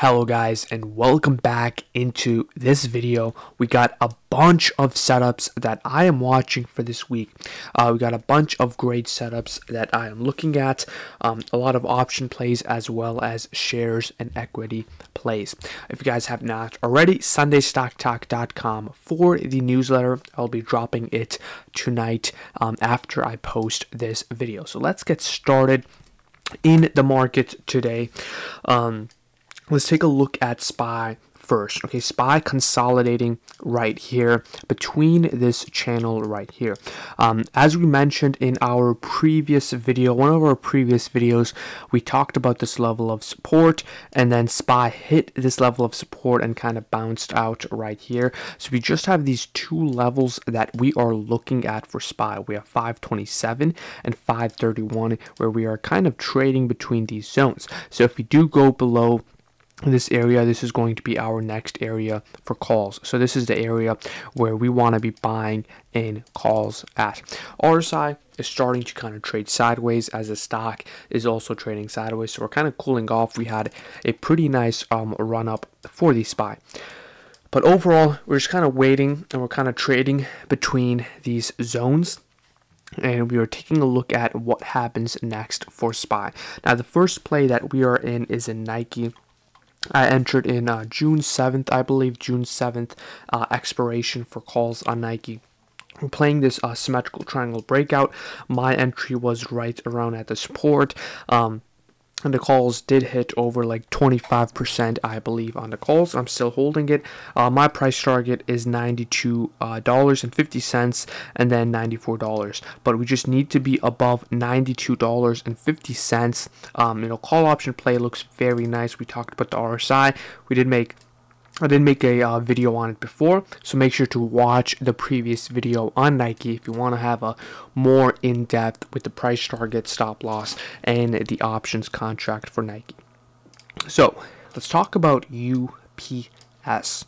Hello guys, and welcome back. Into this video we got a bunch of setups that I am watching for this week. We got a bunch of great setups that I am looking at, a lot of option plays as well as shares and equity plays. If you guys have not already, sundaystocktalk.com for the newsletter. I'll be dropping it tonight after I post this video. So let's get started in the market today. Let's take a look at SPY first. Okay, SPY consolidating right here between this channel right here. As we mentioned in our previous video, one of our previous videos, we talked about this level of support, and then SPY hit this level of support and kind of bounced out right here. So we just have these two levels that we are looking at for SPY. We have 527 and 531, where we are kind of trading between these zones. So if we do go below this area, this is going to be our next area for calls. So this is the area where we want to be buying in calls at. RSI is starting to kind of trade sideways as the stock is also trading sideways, so we're kind of cooling off. We had a pretty nice run up for the SPY, but overall we're just kind of waiting, and we're kind of trading between these zones, and we are taking a look at what happens next for SPY. Now the first play that we are in is in Nike. I entered in June 7th, I believe, June 7th expiration for calls on Nike. We're playing this symmetrical triangle breakout. My entry was right around at the support. And the calls did hit over like 25%, I believe, on the calls. I'm still holding it. My price target is $92.50 and then $94. But we just need to be above $92.50. You know, call option play looks very nice. We talked about the RSI. I didn't make a video on it before, so make sure to watch the previous video on Nike if you want to have a more in-depth with the price target, stop loss, and the options contract for Nike. So let's talk about UPS.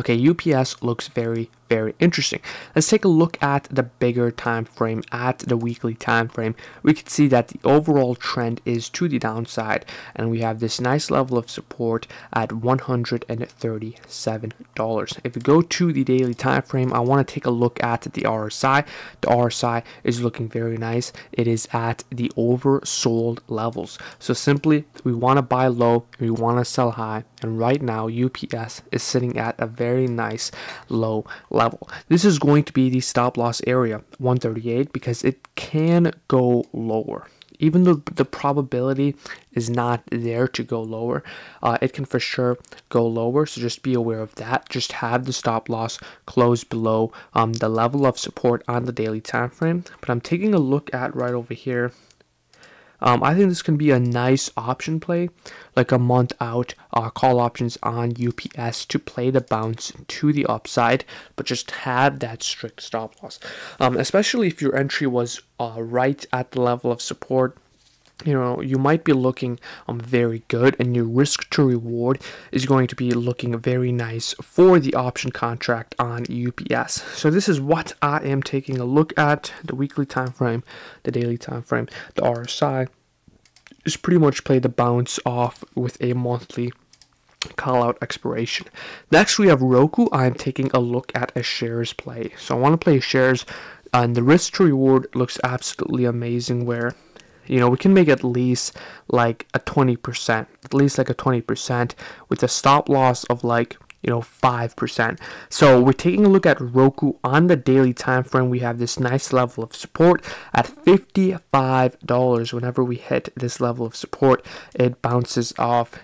Okay, UPS looks very, very interesting. Let's take a look at the bigger time frame, at the weekly time frame. We can see that the overall trend is to the downside, and we have this nice level of support at $137. If we go to the daily time frame, I want to take a look at the RSI. The RSI is looking very nice. It is at the oversold levels. So simply, we want to buy low, we want to sell high, and right now UPS is sitting at a very nice low level. This is going to be the stop loss area, 138, because it can go lower. Even though the probability is not there to go lower, it can for sure go lower. So just be aware of that. Just have the stop loss close below the level of support on the daily time frame. But I'm taking a look at right over here. I think this can be a nice option play, like a month out call options on UPS to play the bounce to the upside, but just have that strict stop loss, especially if your entry was right at the level of support. You know, you might be looking very good, and your risk to reward is going to be looking very nice for the option contract on UPS. So this is what I am taking a look at: the weekly time frame, the daily time frame, the RSI. Just pretty much play the bounce off with a monthly call out expiration. Next we have Roku. I am taking a look at a shares play. So I want to play shares, and the risk to reward looks absolutely amazing, where, you know, we can make at least like a 20%, with a stop loss of like, you know, 5%. So we're taking a look at Roku on the daily time frame. We have this nice level of support at $55. Whenever we hit this level of support, it bounces off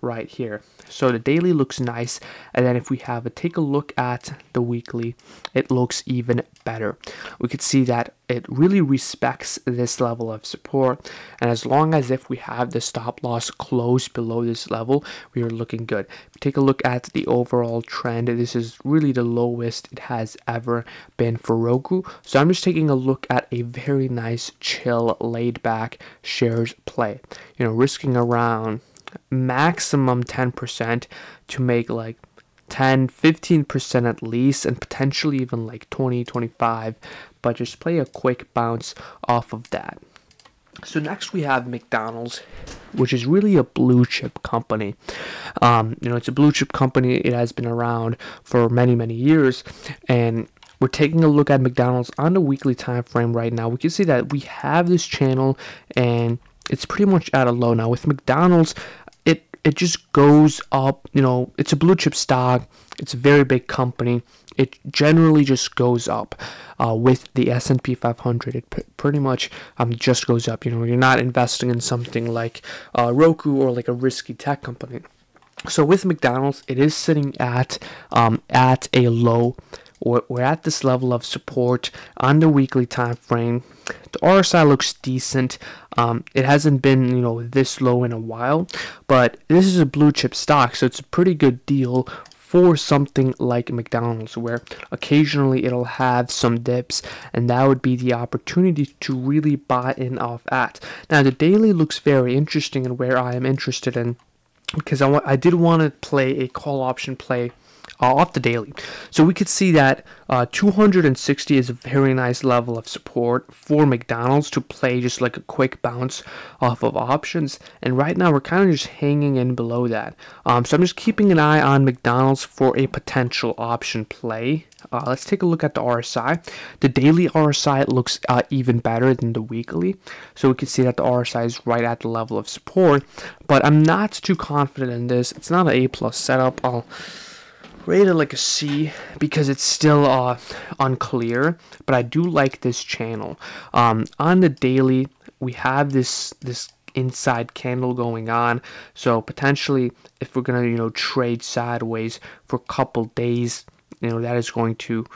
right here. So the daily looks nice, and then if we have a take a look at the weekly, it looks even better. We could see that it really respects this level of support, and as long as if we have the stop loss close below this level, we are looking good. If we take a look at the overall trend, this is really the lowest it has ever been for Roku. So I'm just taking a look at a very nice chill laid back shares play, you know, risking around maximum 10% to make like 10-15% at least, and potentially even like 20-25, but just play a quick bounce off of that. So next we have McDonald's, which is really a blue chip company. It's a blue chip company. It has been around for many, many years. And we're taking a look at McDonald's on the weekly time frame right now. We can see that we have this channel and it's pretty much at a low now. With McDonald's, it just goes up. It's a blue chip stock. It's a very big company. It generally just goes up with the S&P 500. It pretty much just goes up. You're not investing in something like Roku or like a risky tech company. So with McDonald's, it is sitting at a low. We're at this level of support on the weekly time frame. The RSI looks decent. It hasn't been this low in a while, but this is a blue chip stock, so it's a pretty good deal for something like McDonald's, where occasionally it'll have some dips, and that would be the opportunity to really buy in off at. Now the daily looks very interesting, and where I am interested in, because I did want to play a call option play off the daily. So we could see that 260 is a very nice level of support for McDonald's to play just like a quick bounce off of options. And right now we're kind of just hanging in below that. So I'm just keeping an eye on McDonald's for a potential option play. Let's take a look at the RSI. The daily RSI looks even better than the weekly. So we can see that the RSI is right at the level of support. But I'm not too confident in this. It's not an A+ setup. I'll rate it like a C because it's still unclear, but I do like this channel. On the daily, we have this inside candle going on, so potentially if we're gonna trade sideways for a couple days, that is going to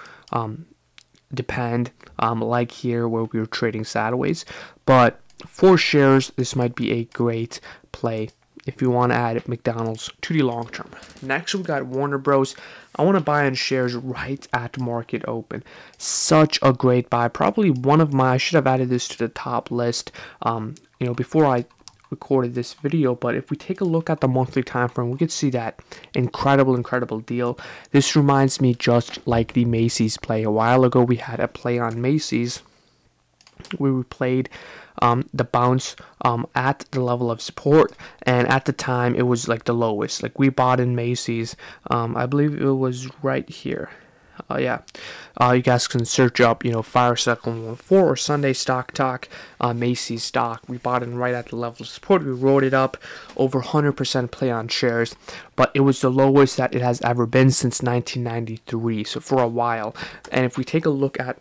depend, like here where we were trading sideways. But for shares, this might be a great play if you want to add McDonald's to the long term. Next, we got Warner Bros. I want to buy in shares right at market open. Such a great buy. Probably one of my, I should have added this to the top list, before I recorded this video. But if we take a look at the monthly time frame, we could see that incredible deal. This reminds me just like the Macy's play. A while ago, we had a play on Macy's where we played the bounce at the level of support, and at the time it was like the lowest. Like we bought in Macy's, I believe it was right here. You guys can search up Fire Cycle 14 or Sunday Stock Talk, Macy's stock. We bought in right at the level of support. We rolled it up over 100% play on shares, but it was the lowest that it has ever been since 1993, so for a while. And if we take a look at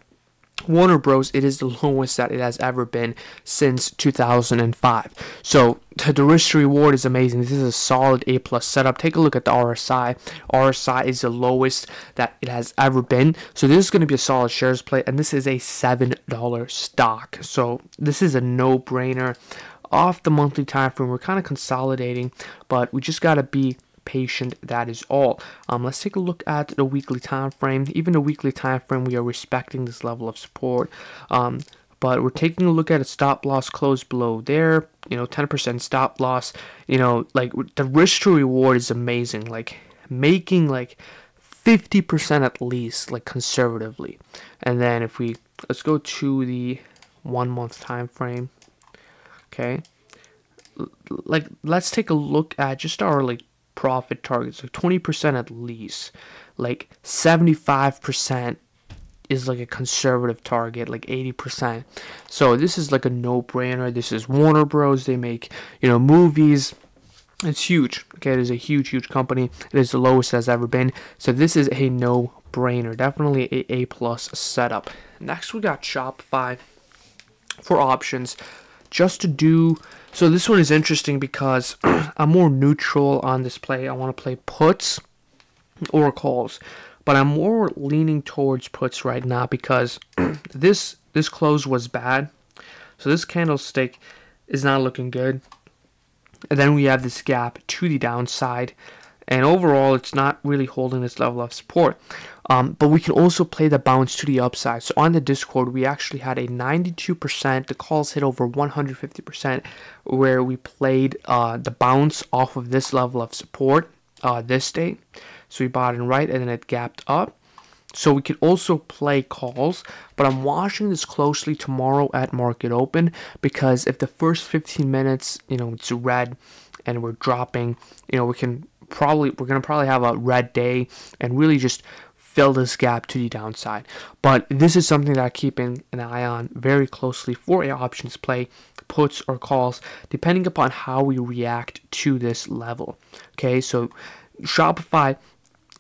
Warner Bros, it is the lowest that it has ever been since 2005. So the risk reward is amazing. This is a solid A+ setup. Take a look at the RSI. RSI is the lowest that it has ever been. So this is going to be a solid shares play, and this is a $7 stock. So this is a no-brainer. Off the monthly time frame, we're kind of consolidating, but we just got to be patient, that is all. Let's take a look at the weekly time frame. Even the weekly time frame, we are respecting this level of support, but we're taking a look at a stop loss close below there, 10% stop loss. Like the risk to reward is amazing, like making like 50% at least, like conservatively. And then if we, let's go to the 1 month time frame. Okay, like let's take a look at just our like profit targets, like 20% at least, like 75% is like a conservative target, like 80%. So this is like a no-brainer. This is Warner Bros. They make movies. It's huge. Okay, it is a huge company. It is the lowest it has ever been, so this is a no-brainer. Definitely a A+ setup. Next we got Shopify for options. Just to do so, this one is interesting because I'm more neutral on this play. I want to play puts or calls, but I'm more leaning towards puts right now because this close was bad, so this candlestick is not looking good, and then we have this gap to the downside, and overall it's not really holding this level of support. But we can also play the bounce to the upside. So on the Discord, we actually had a 92%. The calls hit over 150%, where we played the bounce off of this level of support this day. So we bought in right, and then it gapped up. So we could also play calls, but I'm watching this closely tomorrow at market open, because if the first 15 minutes, it's red and we're dropping, we're going to probably have a red day and really just fill this gap to the downside. But this is something that I keep an eye on very closely for a options play, puts or calls, depending upon how we react to this level. Okay, so Shopify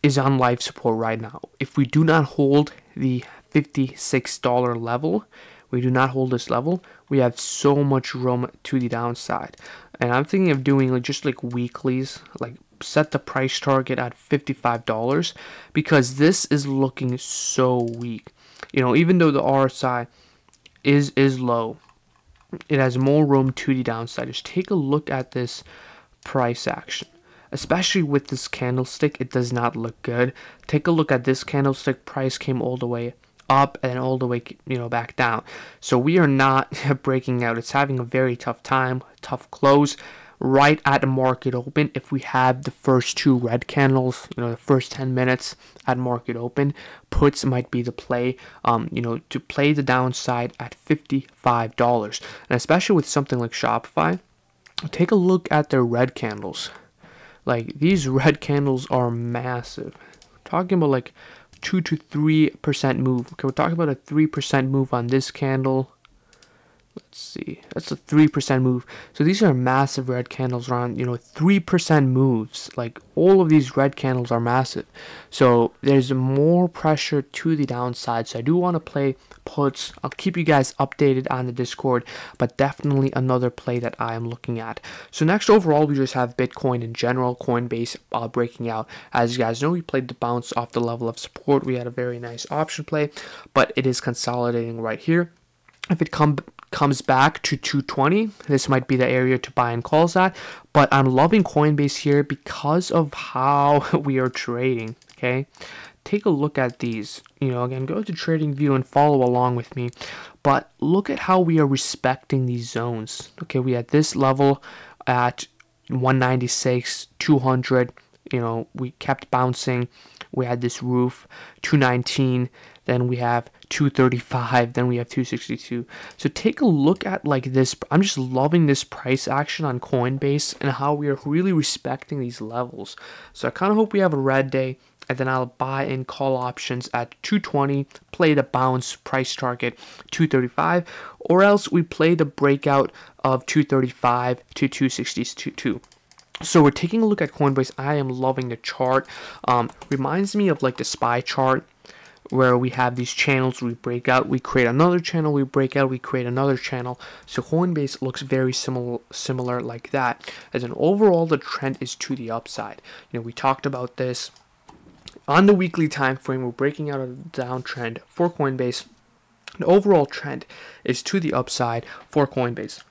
is on life support right now. If we do not hold the $56 level, we have so much room to the downside. And I'm thinking of doing just weeklies, set the price target at $55, because this is looking so weak. Even though the RSI is low, it has more room to the downside. Just take a look at this price action. Especially with this candlestick, it does not look good. Take a look at this candlestick. Price came all the way up and all the way back down. So we are not breaking out. It's having a very tough time, tough close right at the market open. If we have the first two red candles, the first 10 minutes at market open, puts might be the play, to play the downside at $55. And especially with something like Shopify, take a look at their red candles. These red candles are massive. We're talking about 2 to 3% move. Okay, we're talking about a 3% move on this candle. Let's see, that's a 3% move. So these are massive red candles, around 3% moves. All of these red candles are massive. So there's more pressure to the downside. So I do want to play puts. I'll keep you guys updated on the Discord, but definitely another play that I am looking at. So next overall, we just have Bitcoin in general, Coinbase breaking out. As you guys know, we played the bounce off the level of support. We had a very nice option play, but it is consolidating right here. If it comes back to 220, this might be the area to buy and calls at. But I'm loving Coinbase here because of how we are trading. Okay, take a look at these. Again, go to trading view and follow along with me, but look at how we are respecting these zones. Okay, we had this level at 196, 200, we kept bouncing. We had this roof, 219, then we have 235, then we have 262. So take a look at this. I'm just loving this price action on Coinbase and how we are really respecting these levels. So I kind of hope we have a red day, and then I'll buy and call options at 220, play the bounce price target 235, or else we play the breakout of 235 to 262. So we're taking a look at Coinbase. I am loving the chart. Reminds me of the SPY chart, where we have these channels. We break out, we create another channel, we break out, we create another channel. So Coinbase looks very similar like that. As an overall, the trend is to the upside. We talked about this on the weekly time frame. We're breaking out a downtrend for Coinbase. The overall trend is to the upside for Coinbase.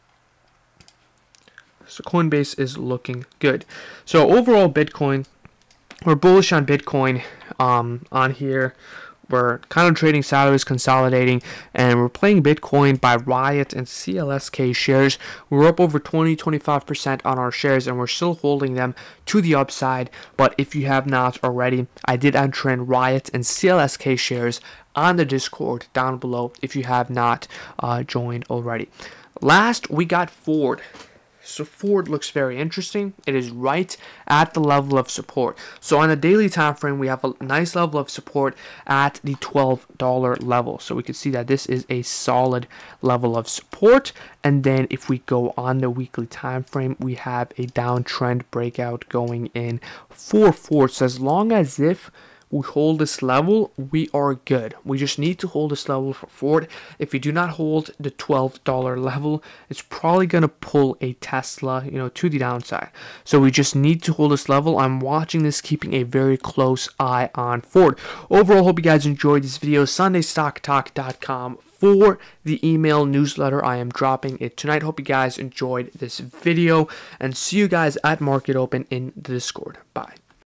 So Coinbase is looking good. So overall, Bitcoin, we're bullish on Bitcoin on here. We're kind of trading sideways, consolidating, and we're playing Bitcoin by Riot and CLSK shares. We're up over 20-25% on our shares, and we're still holding them to the upside. But if you have not already, I did untrend Riot and CLSK shares on the Discord down below if you have not joined already. Last, we got Ford. So Ford looks very interesting. It is right at the level of support. So on a daily time frame, we have a nice level of support at the $12 level. So we can see that this is a solid level of support. And then if we go on the weekly time frame, we have a downtrend breakout going in for Ford. So as long as we hold this level, we are good. We just need to hold this level for Ford. If we do not hold the $12 level, it's probably going to pull a Tesla, to the downside. So we just need to hold this level. I'm watching this, keeping a very close eye on Ford. Overall, hope you guys enjoyed this video. sundaystocktalk.com for the email newsletter. I am dropping it tonight. Hope you guys enjoyed this video, and see you guys at market open in the Discord. Bye.